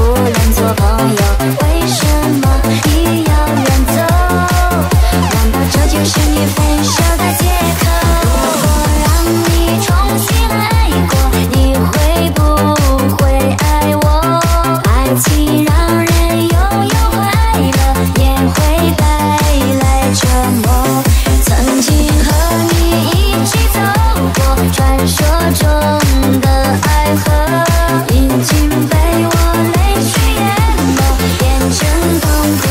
不能做朋友，为什么你要远走？难道这就是你分手的借口？如果让你重新爱过，你会不会爱我？爱情让人拥有快乐，也会带来折磨。曾经和你一起走过传说中的爱河，已经被我。 已经被我泪水淹没，变成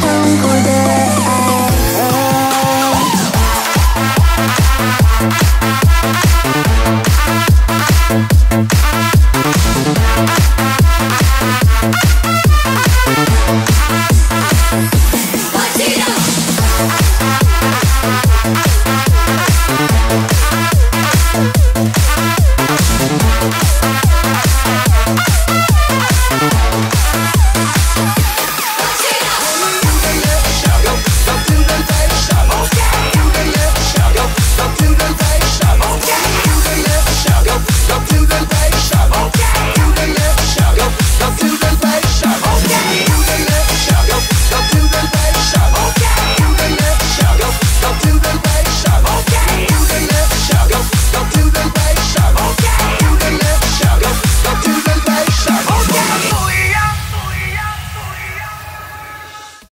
痛苦的爱。